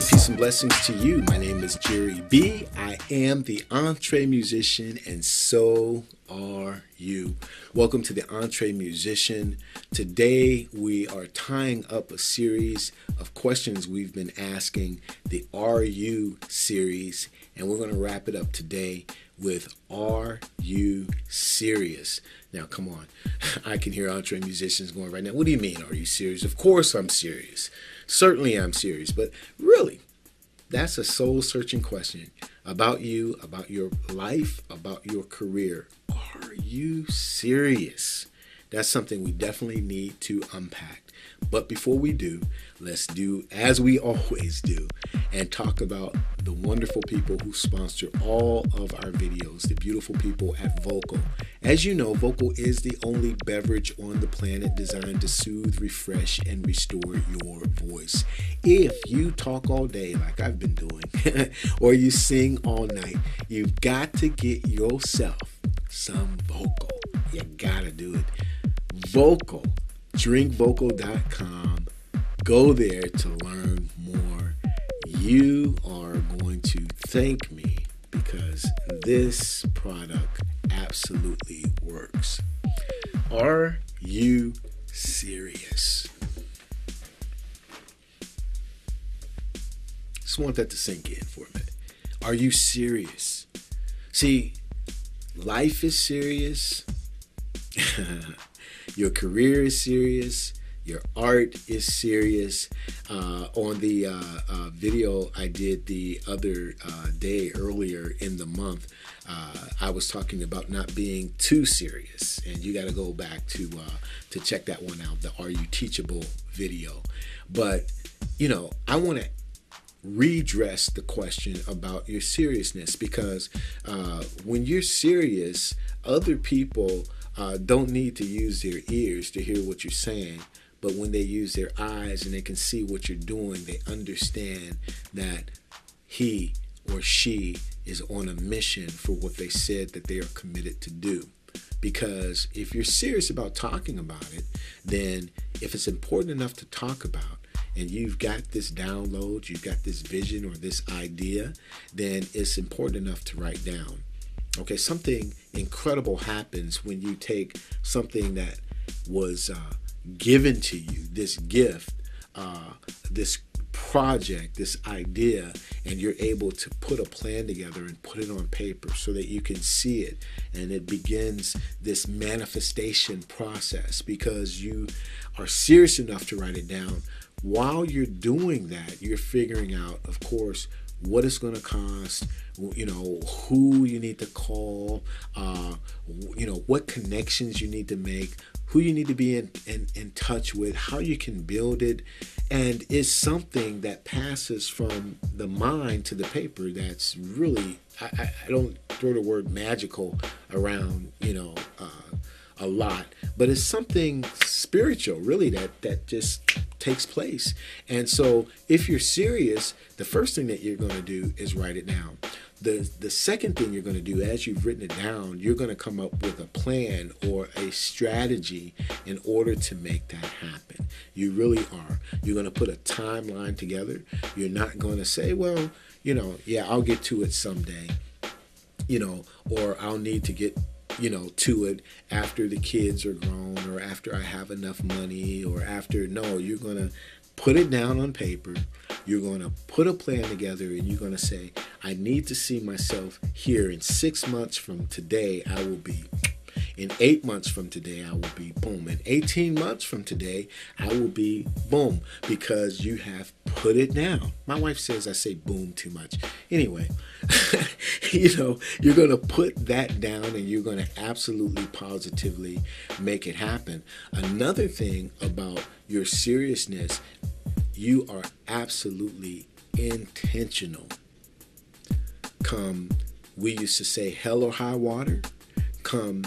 Hey, peace and blessings to you. My name is Jere B. I am the Entre Musician, and so are you. Welcome to the Entre Musician. Today we are tying up a series of questions we've been asking, the Are You series, and we're going to wrap it up today with Are You Serious? Now, come on. I can hear Entre Musicians going right now, what do you mean, are you serious? Of course I'm serious. Certainly I'm serious, but really, that's a soul-searching question about you, about your life, about your career. Are you serious? That's something we definitely need to unpack. But before we do, let's do as we always do and talk about the wonderful people who sponsor all of our videos, the beautiful people at Vocal. As you know, Vocal is the only beverage on the planet designed to soothe, refresh, and restore your voice. If you talk all day like I've been doing, or you sing all night, you've got to get yourself some Vocal. You gotta do it. Vocal. drinkvocal.com. Go there to learn more. You are going to thank me because this product absolutely works. Are you serious? Just want that to sink in for a minute. Are you serious? See, life is serious. Your career is serious. Your art is serious. On the video I did the other day earlier in the month, I was talking about not being too serious, and you got to go back to check that one out, the Are You Teachable video. But you know, I want to redress the question about your seriousness, because when you're serious, other people don't need to use their ears to hear what you're saying, but when they use their eyes and they can see what you're doing, they understand that he or she is on a mission for what they said that they are committed to do. Because if you're serious about talking about it, then if it's important enough to talk about, and you've got this download, you've got this vision or this idea, then it's important enough to write down. Okay, something incredible happens when you take something that was given to you, this gift, this project, this idea, and you're able to put a plan together and put it on paper so that you can see it, and it begins this manifestation process because you are serious enough to write it down. While you're doing that, you're figuring out, of course, what it's going to cost, you know, who you need to call, you know, what connections you need to make, who you need to be in touch with, how you can build it. And it's something that passes from the mind to the paper that's really, I don't throw the word magical around, you know, a lot, but it's something spiritual really that just takes place. And so if you're serious, the first thing that you're going to do is write it down. The second thing you're going to do, as you've written it down, you're going to come up with a plan or a strategy in order to make that happen. You really are. You're going to put a timeline together. You're not going to say, well, you know, yeah, I'll get to it someday, you know, or I'll need to get, you know, to it after the kids are grown, or after I have enough money, or after. No, you're going to put it down on paper. You're going to put a plan together, and you're going to say, I need to see myself here in 6 months from today. I will be. In 8 months from today, I will be. Boom. In 18 months from today, I will be. Boom. Because you have put it down. My wife says I say boom too much. Anyway, you know, you're going to put that down, and you're going to absolutely positively make it happen. Another thing about your seriousness, you are absolutely intentional. Come, we used to say hell or high water. Come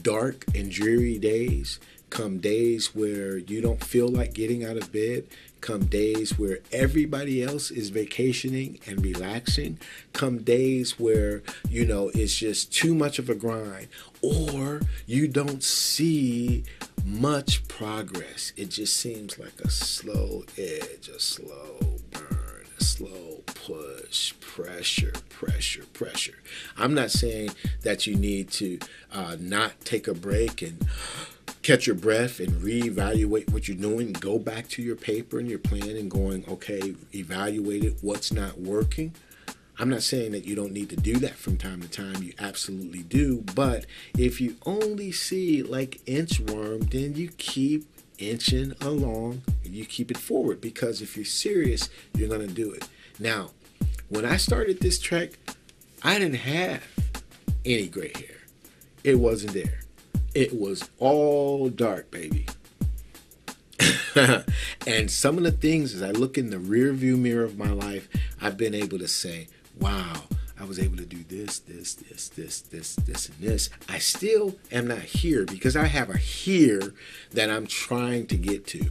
dark and dreary days, come days where you don't feel like getting out of bed, come days where everybody else is vacationing and relaxing, come days where, you know, it's just too much of a grind, or you don't see much progress. It just seems like a slow edge, a slow burn, a slow, push, pressure. I'm not saying that you need to not take a break and catch your breath and reevaluate what you're doing. Go back to your paper and your plan and going, okay, evaluate it, what's not working. I'm not saying that you don't need to do that from time to time. You absolutely do. But if you only see like inchworm, then you keep inching along and you keep it forward, because if you're serious, you're going to do it. Now, when I started this track, I didn't have any gray hair. It wasn't there. It was all dark, baby. And some of the things, as I look in the rear view mirror of my life, I've been able to say, wow, I was able to do this, and this. I still am not here, because I have a here that I'm trying to get to.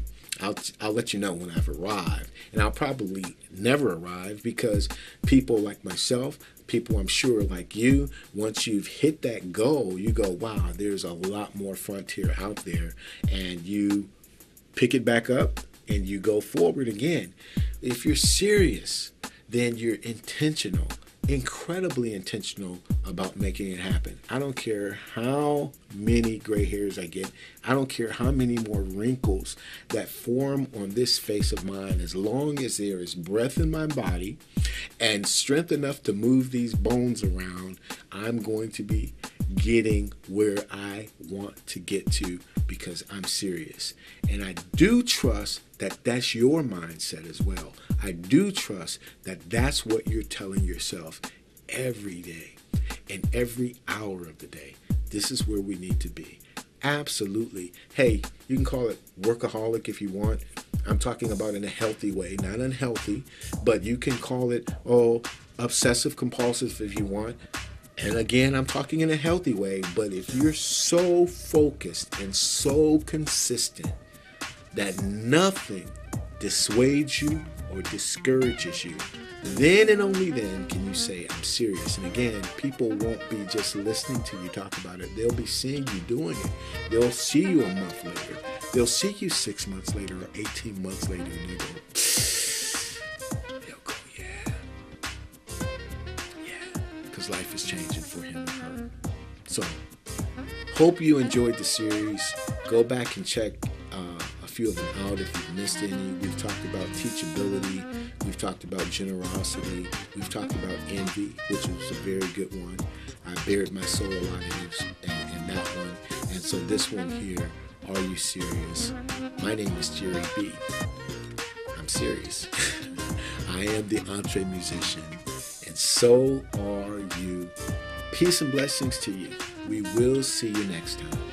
I'll let you know when I've arrived, and I'll probably never arrive, because people like myself, people I'm sure like you, once you've hit that goal, you go, wow, there's a lot more frontier out there, and you pick it back up and you go forward again. If you're serious, then you're intentional, incredibly intentional about making it happen. I don't care how many gray hairs I get. I don't care how many more wrinkles that form on this face of mine. As long as there is breath in my body and strength enough to move these bones around, I'm going to be getting where I want to get to, because I'm serious. And I do trust that that's your mindset as well. I do trust that that's what you're telling yourself every day and every hour of the day. This is where we need to be. Absolutely. Hey, you can call it workaholic if you want. I'm talking about in a healthy way, not unhealthy, but you can call it, oh, obsessive compulsive if you want. And again, I'm talking in a healthy way, but if you're so focused and so consistent that nothing dissuades you or discourages you, then and only then can you say, I'm serious. And again, people won't be just listening to you talk about it. They'll be seeing you doing it. They'll see you a month later. They'll see you 6 months later or 18 months later, and they go, yeah. Life is changing for him or her. So, hope you enjoyed the series. Go back and check a few of them out if you've missed any. We've talked about teachability. We've talked about generosity. We've talked about envy, which was a very good one. I buried my soul a lot in that one. And so this one here, Are You Serious? My name is Jere B. I'm serious. I am the entre musician. And so are you. Peace and blessings to you. We will see you next time.